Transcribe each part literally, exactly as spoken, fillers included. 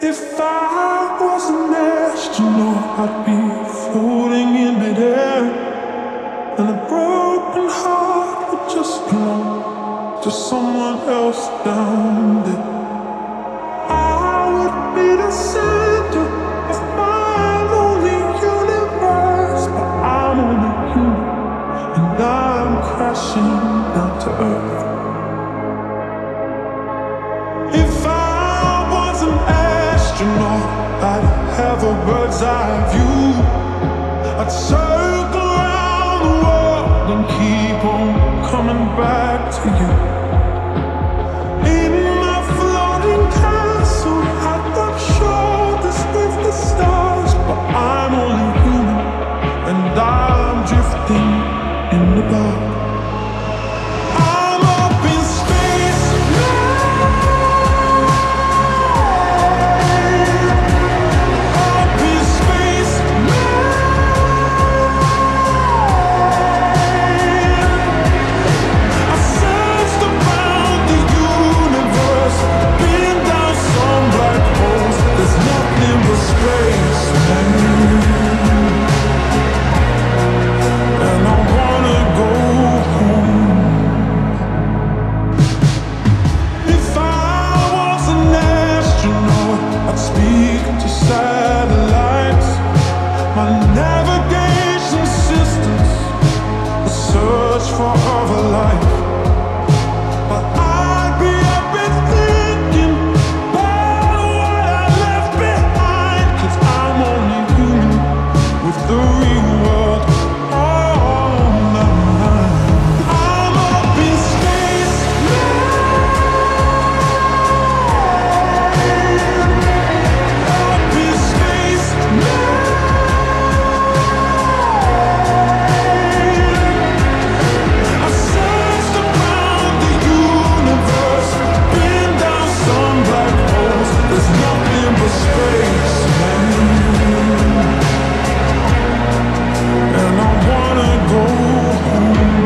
If I was an astronaut, I'd be floating in midair, and a broken heart would just belong to someone else down there. I would be the center of my lonely universe, but I'm only human, and I'm crashing down to earth. If I was an astronaut, I'd have a bird's eye view. I'd circle around the world and keep on coming back to you. In my floating castle, I'd rub shoulders with the stars, but I'm only human, and I'm drifting in the dark. Space Man, and I wanna go home. If I was an astronaut, I'd speak to satellites. My navigation systems, the search for other life. But I'd be up and thinking the real world all night. I'm up in space, man. Up in space, man. I searched around the universe, been down some black holes. There's nothing but space, man. And I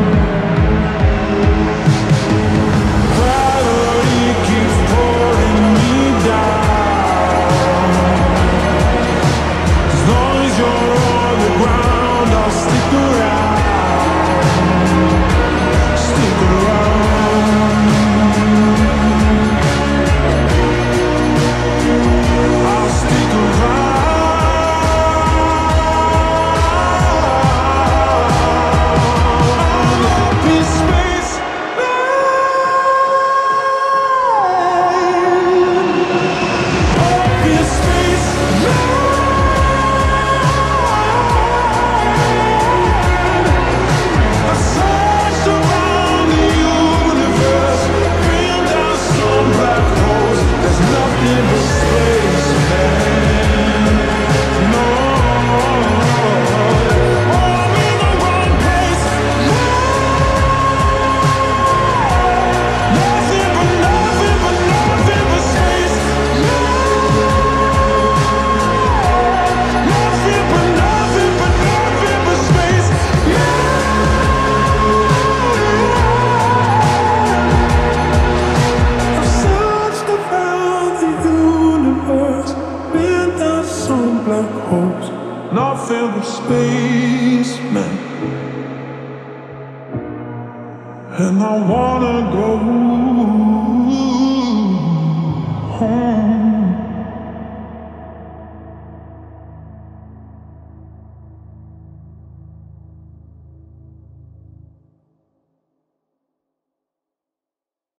wanna go home. Gravity keeps pulling me down. As long as you're on the ground, I'll stick around. Stick around. I'll stick around. Space Man, and I wanna go home.